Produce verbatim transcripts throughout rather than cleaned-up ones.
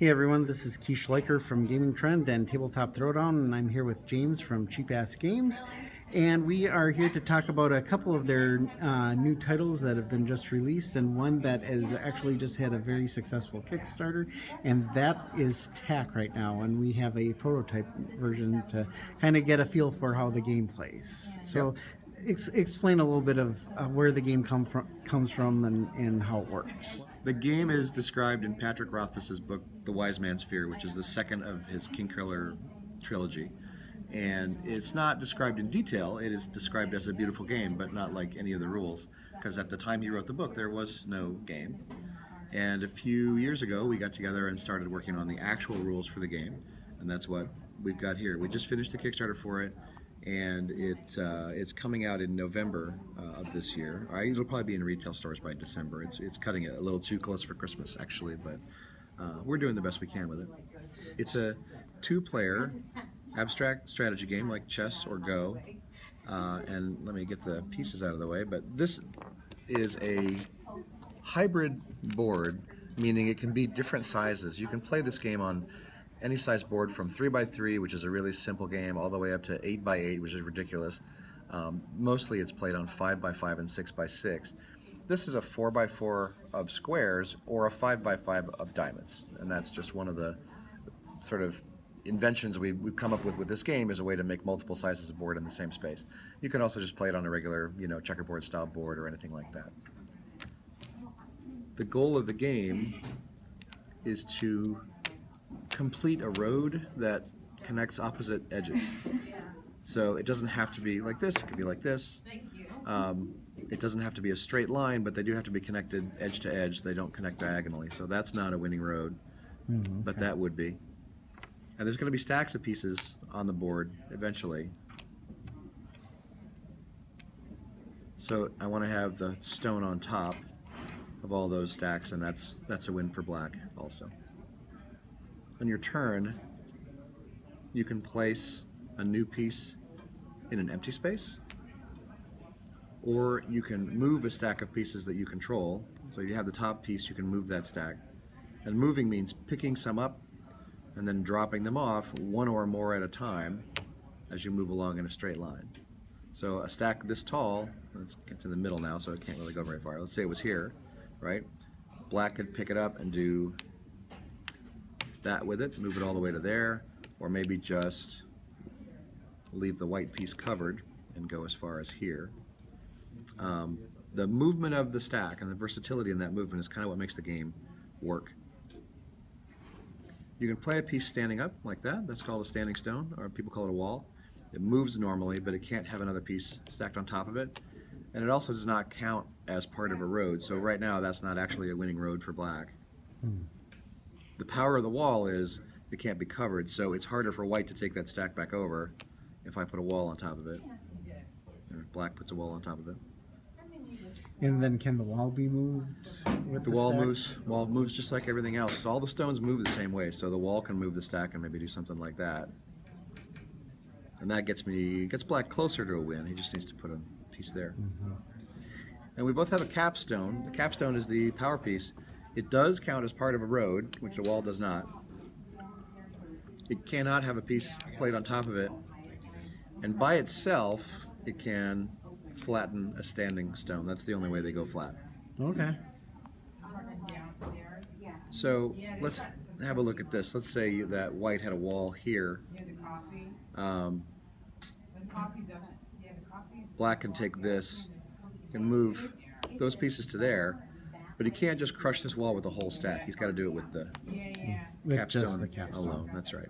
Hey everyone, this is Keith Leiker from Gaming Trend and Tabletop Throwdown, and I'm here with James from Cheap Ass Games, and we are here to talk about a couple of their uh, new titles that have been just released, and one that has actually just had a very successful Kickstarter, and that is T A C right now, and we have a prototype version to kind of get a feel for how the game plays. So ex explain a little bit of uh, where the game come from, comes from and, and how it works. The game is described in Patrick Rothfuss's book, The Wise Man's Fear, which is the second of his Kingkiller trilogy. And it's not described in detail. It is described as a beautiful game, but not like any of the rules, because at the time he wrote the book, there was no game. And a few years ago, we got together and started working on the actual rules for the game, and that's what we've got here. We just finished the Kickstarter for it, and it, uh, it's coming out in November uh, of this year. All right, it'll probably be in retail stores by December. It's, it's cutting it a little too close for Christmas, actually, but uh, we're doing the best we can with it. It's a two-player abstract strategy game like chess or Go, uh, and let me get the pieces out of the way, but this is a hybrid board, meaning it can be different sizes. You can play this game on any size board from three by three, which is a really simple game, all the way up to eight by eight, which is ridiculous. Um, mostly it's played on five by five and six by six. This is a four by four of squares or a five by five of diamonds, and that's just one of the sort of inventions we've, we've come up with with this game, is a way to make multiple sizes of board in the same space. You can also just play it on a regular, you know, checkerboard style board or anything like that. The goal of the game is to complete a road that connects opposite edges. So it doesn't have to be like this, it could be like this. Um, it doesn't have to be a straight line, but they do have to be connected edge to edge. They don't connect diagonally, so that's not a winning road, mm-hmm, but okay. That would be. And there's going to be stacks of pieces on the board eventually. So I want to have the stone on top of all those stacks, and that's that's a win for black also. On your turn, you can place a new piece in an empty space, or you can move a stack of pieces that you control. So if you have the top piece, you can move that stack. And moving means picking some up and then dropping them off one or more at a time as you move along in a straight line. So a stack this tall, let's get to the middle now so it can't really go very far. Let's say it was here, right? Black could pick it up and do that with it, move it all the way to there, or maybe just leave the white piece covered and go as far as here. Um, the movement of the stack and the versatility in that movement is kind of what makes the game work. You can play a piece standing up like that. That's called a standing stone, or people call it a wall. It moves normally, but it can't have another piece stacked on top of it. And it also does not count as part of a road. So right now, that's not actually a winning road for black. Hmm. The power of the wall is it can't be covered, so it's harder for white to take that stack back over if I put a wall on top of it, or if black puts a wall on top of it. And then can the wall be moved with the, the wall stack? moves wall moves just like everything else. So all the stones move the same way, so the wall can move the stack and maybe do something like that. And that gets me gets black closer to a win. He just needs to put a piece there. Mm-hmm. And we both have a capstone. The capstone is the power piece. It does count as part of a road, which the wall does not. It cannot have a piece played on top of it. And by itself, it can flatten a standing stone. That's the only way they go flat. Okay. So let's have a look at this. Let's say that white had a wall here. Um, black can take this, can move those pieces to there, but he can't just crush this wall with the whole stack. He's got to do it with the capstone alone. That's right.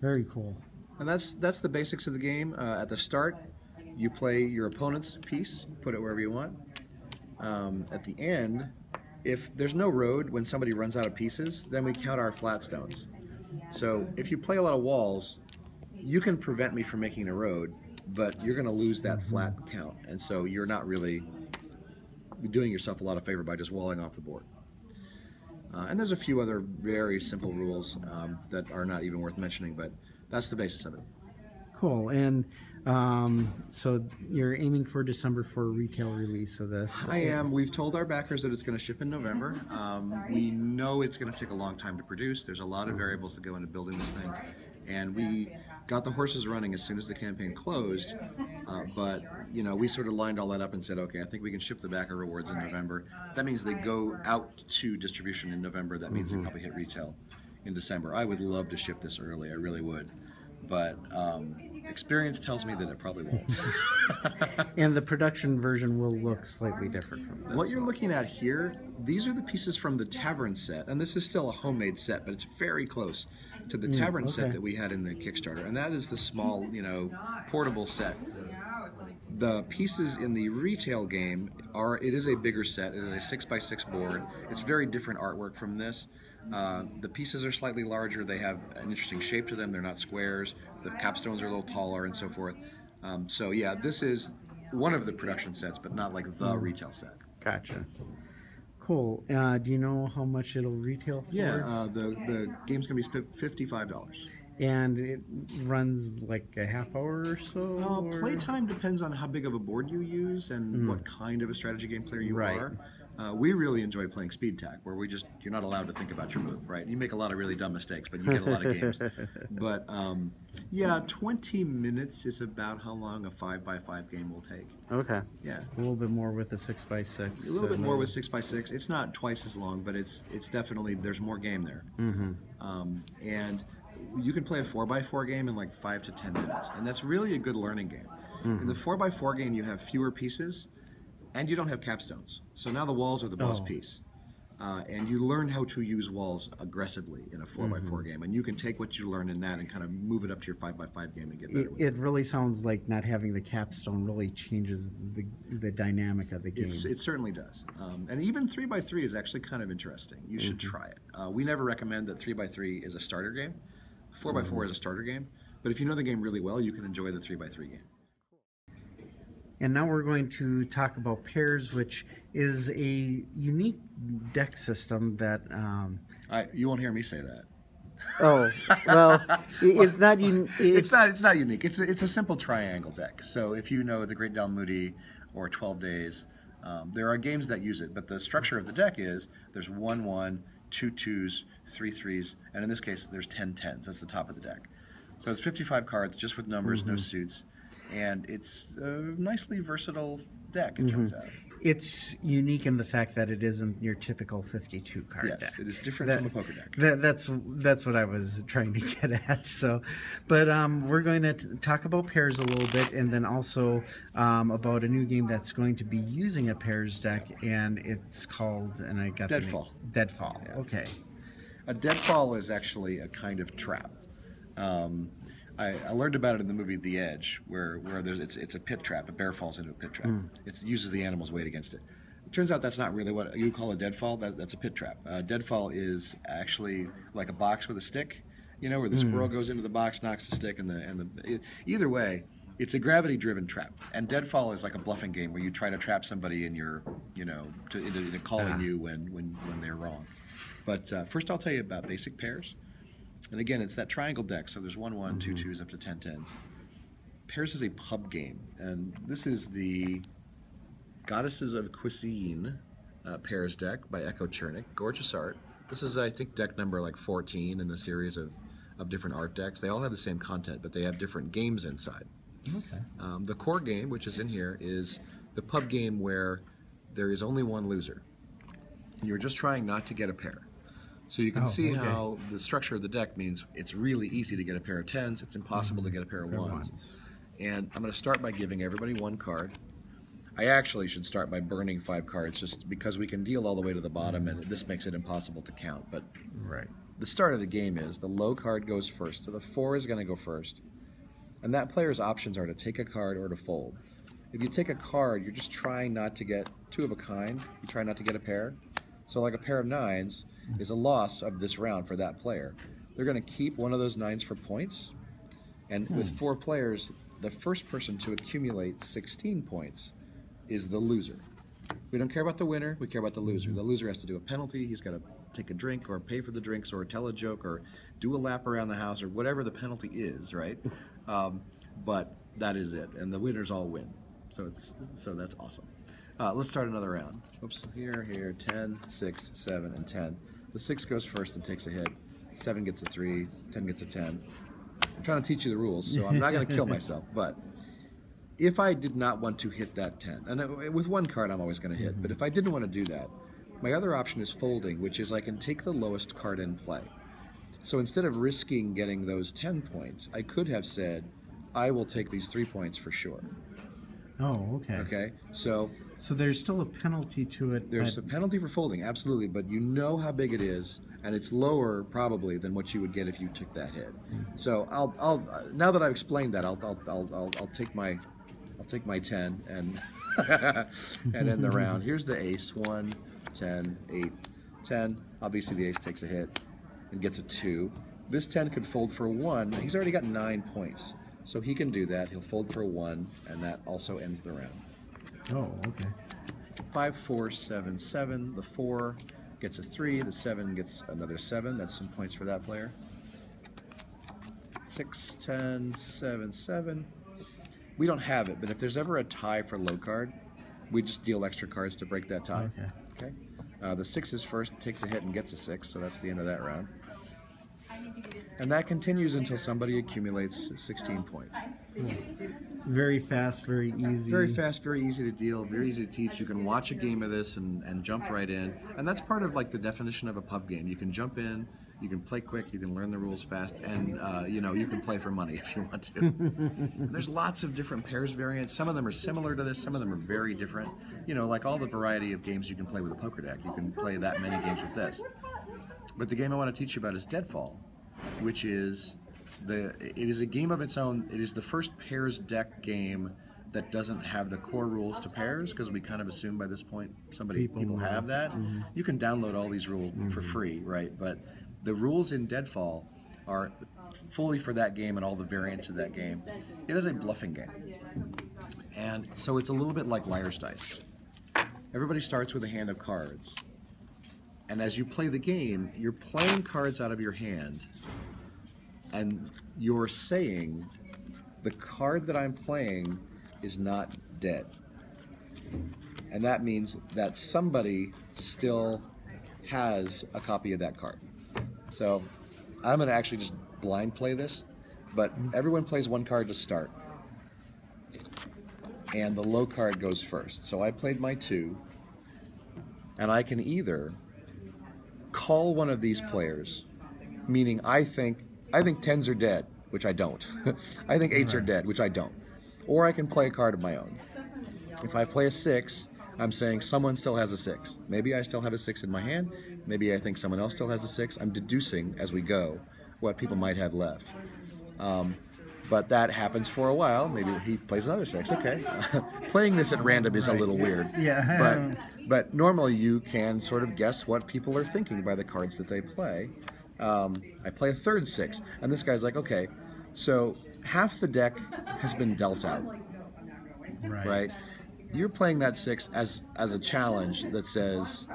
Very cool. And that's that's the basics of the game. Uh, at the start, you play your opponent's piece, put it wherever you want. Um, at the end, if there's no road when somebody runs out of pieces, then we count our flat stones. So if you play a lot of walls, you can prevent me from making a road, but you're gonna lose that flat count. And so you're not really doing yourself a lot of favor by just walling off the board. Uh, and there's a few other very simple rules um, that are not even worth mentioning, but that's the basis of it. Cool. And um, so you're aiming for December for a retail release of this. I am. We've told our backers that it's going to ship in November. Um, we know it's going to take a long time to produce. There's a lot of variables that go into building this thing. And we got the horses running as soon as the campaign closed. Uh, but, you know, we sort of lined all that up and said, okay, I think we can ship the backer rewards in November. That means they go out to distribution in November. That means mm-hmm. they probably hit retail in December. I would love to ship this early. I really would. But um, experience tells me that it probably won't. And the production version will look slightly different from this. What you're looking at here, these are the pieces from the tavern set. And this is still a homemade set, but it's very close to the mm, tavern okay. set that we had in the Kickstarter. And that is the small, you know, portable set. The pieces in the retail game are, it is a bigger set. It is a six by six board. It's very different artwork from this. Uh, the pieces are slightly larger. They have an interesting shape to them. They're not squares. The capstones are a little taller and so forth. Um, so yeah, this is one of the production sets, but not like the retail set. Gotcha. Cool. Uh, do you know how much it'll retail for? Yeah, uh, the, the game's going to be fifty-five dollars. And it runs like a half hour or so? Uh, Playtime depends on how big of a board you use and mm. what kind of a strategy game player you right. are. Uh, we really enjoy playing speed tac, where we just, you're not allowed to think about your move, right? You make a lot of really dumb mistakes, but you get a lot of games. But um, yeah, twenty minutes is about how long a five by five game will take. Okay. Yeah. A little bit more with a six by six. A little bit more with six by six. It's not twice as long, but it's it's definitely, there's more game there. Mm-hmm. Um, and you can play a four by four game in like five to ten minutes, and that's really a good learning game. Mm-hmm. In the four by four game, you have fewer pieces. And you don't have capstones, so now the walls are the boss oh. piece, uh, and you learn how to use walls aggressively in a four by four game, and you can take what you learn in that and kind of move it up to your five by five game and get better. It, with it, it really sounds like not having the capstone really changes the the dynamic of the game. It's, it certainly does, um, and even three by three is actually kind of interesting. You mm-hmm. should try it. Uh, we never recommend that three by three is a starter game. Four by four is a starter game, but if you know the game really well, you can enjoy the three by three game. And now we're going to talk about Pairs, which is a unique deck system that... Um, I, you won't hear me say that. Oh, well, it's not unique. It's, it's, not, it's not unique. It's a, it's a simple triangle deck. So if you know The Great Dalmudi or twelve days, um, there are games that use it. But the structure of the deck is there's one one, two twos, three threes, and in this case, there's ten tens. That's the top of the deck. So it's fifty-five cards, just with numbers, mm-hmm. no suits. And it's a nicely versatile deck, it mm-hmm. turns out. It's unique in the fact that it isn't your typical fifty-two card yes, deck. Yes, it is different that, from a poker deck. That, that's that's what I was trying to get at. So, but um, we're going to talk about Pairs a little bit, and then also um, about a new game that's going to be using a Pairs deck, and it's called, and I got Deadfall. The name, Deadfall. Yeah. Okay. A Deadfall is actually a kind of trap. Um, I, I learned about it in the movie The Edge, where where there's, it's it's a pit trap. A bear falls into a pit trap. Mm. It uses the animal's weight against it. It turns out that's not really what you call a deadfall. That, that's a pit trap. Uh, deadfall is actually like a box with a stick, you know, where the mm. squirrel goes into the box, knocks the stick, and the and the. It, either way, it's a gravity-driven trap. And Deadfall is like a bluffing game where you try to trap somebody in your, you know, to into, into calling ah. you when when when they're wrong. But uh, first, I'll tell you about basic Pairs. And again, it's that triangle deck, so there's one, one, two, twos, up to ten, tens. Pairs is a pub game, and this is the Goddesses of Cuisine uh, Pairs deck by Echo Chernik. Gorgeous art. This is, I think, deck number like fourteen in the series of, of different art decks. They all have the same content, but they have different games inside. Okay. Um, the core game, which is in here, is the pub game where there is only one loser. You're just trying not to get a pair. So you can oh, see okay. how the structure of the deck means it's really easy to get a pair of tens. It's impossible mm-hmm. to get a pair of ones. And I'm going to start by giving everybody one card. I actually should start by burning five cards just because we can deal all the way to the bottom, and this makes it impossible to count. But right. the start of the game is the low card goes first. So the four is going to go first. And that player's options are to take a card or to fold. If you take a card, you're just trying not to get two of a kind. You try not to get a pair. So like a pair of nines is a loss of this round for that player. They're going to keep one of those nines for points, and hmm. with four players, the first person to accumulate sixteen points is the loser. We don't care about the winner, we care about the loser. The loser has to do a penalty, he's got to take a drink or pay for the drinks or tell a joke or do a lap around the house or whatever the penalty is, right? Um, but that is it, and the winners all win. So it's so that's awesome. Uh, let's start another round. Oops, here, here, ten, six, seven, and ten. The six goes first and takes a hit. Seven gets a three, ten gets a ten. I'm trying to teach you the rules, so I'm not going to kill myself, but if I did not want to hit that ten, and with one card I'm always going to hit, mm-hmm. but if I didn't want to do that, my other option is folding, which is I can take the lowest card in play. So instead of risking getting those ten points, I could have said, I will take these three points for sure. Oh, okay. Okay, so... So there's still a penalty to it. There's but... a penalty for folding, absolutely, but you know how big it is, and it's lower probably than what you would get if you took that hit. Mm-hmm. So I'll, I'll, now that I've explained that, I'll, I'll, I'll, I'll, I'll take my... I'll take my ten and and end the round. Here's the ace. one, ten, eight, ten. Obviously the ace takes a hit and gets a two. This ten could fold for one. He's already got nine points. So he can do that. He'll fold for one, and that also ends the round. Oh, okay. five, four, seven, seven. The four gets a three. The seven gets another seven. That's some points for that player. six, ten, seven, seven. We don't have it, but if there's ever a tie for low card, we just deal extra cards to break that tie. Okay. Okay. Uh, the six is first, takes a hit and gets a six, so that's the end of that round. And that continues until somebody accumulates sixteen points. Very fast, very easy. Very fast, very easy to deal, very easy to teach. You can watch a game of this and, and jump right in. And that's part of like the definition of a pub game. You can jump in. You can play quick, you can learn the rules fast, and uh, you know, you can play for money if you want to. There's lots of different pairs variants. Some of them are similar to this, some of them are very different. You know, like all the variety of games you can play with a poker deck, you can play that many games with this. But the game I want to teach you about is Deadfall, which is, the it is a game of its own. It is the first pairs deck game that doesn't have the core rules to pairs, because we kind of assume by this point somebody people, people have that. Mm-hmm. You can download all these rules mm-hmm. for free, right? But the rules in Deadfall are fully for that game and all the variants of that game. It is a bluffing game. And so it's a little bit like liar's dice. Everybody starts with a hand of cards. And as you play the game, you're playing cards out of your hand. And you're saying, the card that I'm playing is not dead. And that means that somebody still has a copy of that card. So I'm going to actually just blind play this, but everyone plays one card to start. And the low card goes first. So I played my two, and I can either call one of these players, meaning I think I think tens are dead, which I don't. I think eights are dead, which I don't. Or I can play a card of my own. If I play a six, I'm saying someone still has a six. Maybe I still have a six in my hand. Maybe I think someone else still has a six. I'm deducing as we go what people might have left. Um, but that happens for a while. Maybe he plays another six. Okay. Playing this at random is a little weird. Yeah. But, but normally you can sort of guess what people are thinking by the cards that they play. Um, I play a third six. And this guy's like, okay, so half the deck has been dealt out. Right. Right? You're playing that six as as a challenge that says,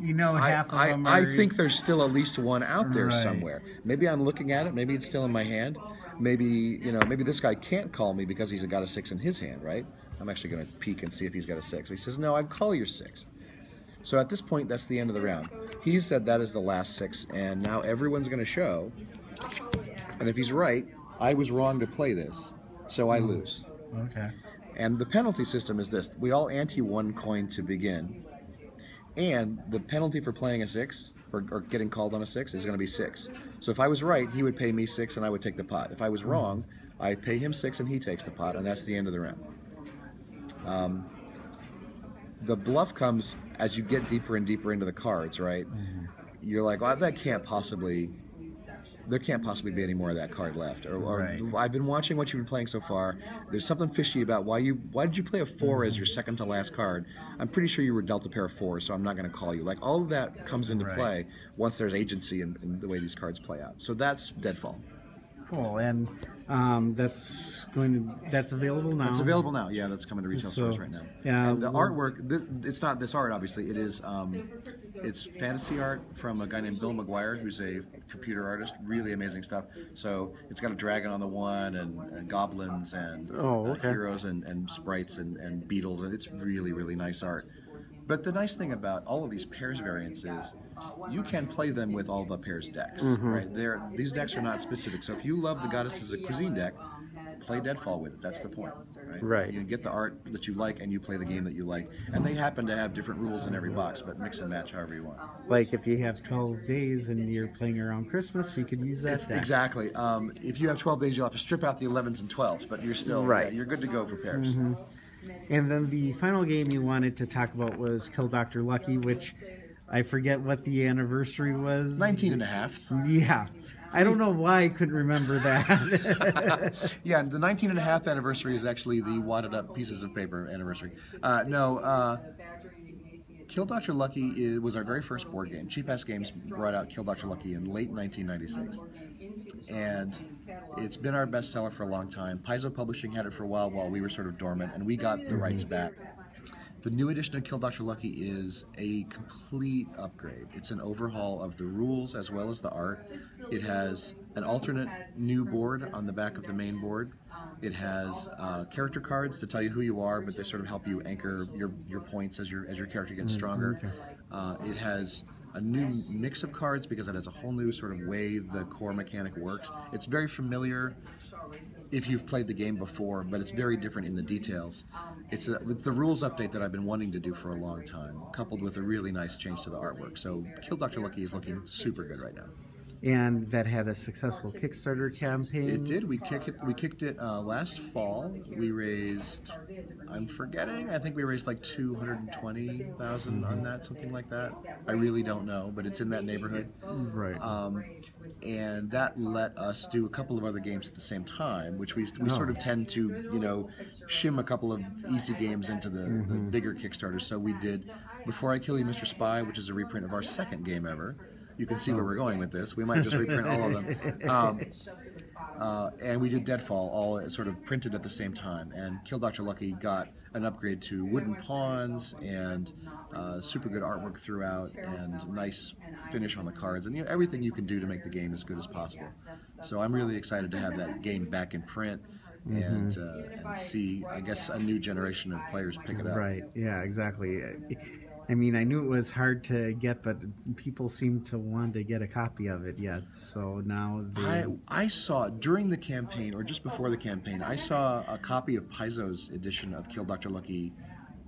you know, half I, of them I, are I think there's still at least one out there right. somewhere. Maybe I'm looking at it. Maybe it's still in my hand. Maybe you know. Maybe this guy can't call me because he's got a six in his hand, right? I'm actually going to peek and see if he's got a six. He says, no, I call your six. So at this point, that's the end of the round. He said that is the last six, and now everyone's going to show. And if he's right, I was wrong to play this, so I lose. Okay. And the penalty system is this. We all ante one coin to begin. And the penalty for playing a six, or, or getting called on a six, is going to be six. So if I was right, he would pay me six and I would take the pot. If I was wrong, I pay him six and he takes the pot, and that's the end of the round. Um, the bluff comes as you get deeper and deeper into the cards, right? Mm-hmm. You're like, well, that can't possibly... there can't possibly be any more of that card left. Or, or right. I've been watching what you've been playing so far. There's something fishy about why you. Why did you play a four as your second to last card? I'm pretty sure you were dealt a pair of fours, so I'm not going to call you. Like all of that comes into right. play once there's agency in, in the way these cards play out. So that's Deadfall. cool. And um, that's going to that's available now. It's available now. Yeah, that's coming to retail so, stores right now. Yeah, and the well, artwork. This, it's not this art, obviously. It is. Um, it's fantasy art from a guy named Bill McGuire, who's a computer artist. Really amazing stuff. So it's got a dragon on the one, and, and goblins, and oh, okay. uh, heroes, and, and sprites, and, and beetles, and it's really, really nice art. But the nice thing about all of these Pairs variants is you can play them with all the Pairs decks. Mm-hmm. Right? They're, these decks are not specific. So if you love the Goddesses of Cuisine deck, play Deadfall with it. That's the point. Right? Right. You get the art that you like, and you play the game that you like. And they happen to have different rules in every box, but mix and match however you want. Like if you have twelve days and you're playing around Christmas, you could use that deck. Exactly. Um, if you have twelve days, you'll have to strip out the elevens and twelves, but you're still right. Yeah, you're good to go for Pairs. Mm-hmm. And then the final game you wanted to talk about was Kill Doctor Lucky, which I forget what the anniversary was. nineteen and a half. Yeah. I don't know why I couldn't remember that. Yeah, the nineteen and a half anniversary is actually the wadded up pieces of paper anniversary. Uh, no, uh, Kill Doctor Lucky was our very first board game. Cheap Ass Games brought out Kill Doctor Lucky in late nineteen ninety-six. And it's been our bestseller for a long time. Paizo Publishing had it for a while while we were sort of dormant, and we got the rights back. The new edition of Kill Doctor Lucky is a complete upgrade. It's an overhaul of the rules as well as the art. It has an alternate new board on the back of the main board. It has uh, character cards to tell you who you are, but they sort of help you anchor your, your points as your, as your character gets stronger. Uh, it has a new mix of cards because it has a whole new sort of way the core mechanic works. It's very familiar if you've played the game before, but it's very different in the details. It's a, with the rules update that I've been wanting to do for a long time, coupled with a really nice change to the artwork. So Kill Doctor Lucky is looking super good right now. And that had a successful Kickstarter campaign. It did. We kick it. We kicked it uh, last fall. We raised, I'm forgetting, I think we raised like two hundred and twenty thousand on that, something like that. I really don't know, but it's in that neighborhood. Right. Um, and that let us do a couple of other games at the same time, which we we oh. sort of tend to, you know, shim a couple of easy games into the, mm-hmm. the bigger Kickstarter. So we did Before I Kill You, Mister Spy, which is a reprint of our second game ever. You can see where we're going with this. We might just reprint all of them. Um, uh, and we did Deadfall, all sort of printed at the same time. And Kill Doctor Lucky got an upgrade to wooden pawns and uh, super good artwork throughout and nice finish on the cards. And you know, everything you can do to make the game as good as possible. So I'm really excited to have that game back in print. Mm-hmm. and, uh, and see, I guess, a new generation of players pick it up. Right, yeah, exactly. I mean, I knew it was hard to get, but people seem to want to get a copy of it yet. So now they... I, I saw, during the campaign, or just before the campaign, I saw a copy of Paizo's edition of Kill Doctor Lucky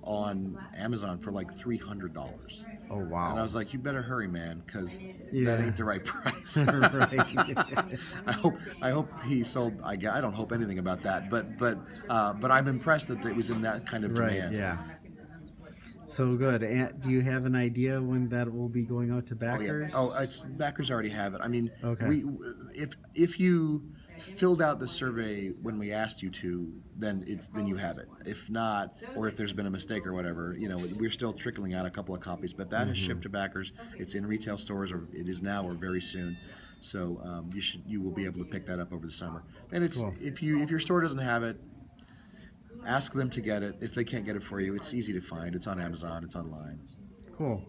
on Amazon for like three hundred dollars. Oh, wow. And I was like, you better hurry, man, because yeah. that ain't the right price. Right. I hope I hope he sold, I, I don't hope anything about that, but, but, uh, but I'm impressed that it was in that kind of demand. Right, yeah. So good. And do you have an idea when that will be going out to backers? Oh, yeah. oh it's, backers already have it. I mean, okay. we, if if you filled out the survey when we asked you to, then it's then you have it. If not, or if there's been a mistake or whatever, you know, we're still trickling out a couple of copies. But that mm-hmm. is shipped to backers. It's in retail stores, or it is now, or very soon. So um, you should you will be able to pick that up over the summer. And it's cool. if you if your store doesn't have it, ask them to get it. If they can't get it for you, it's easy to find. It's on Amazon. It's online. Cool.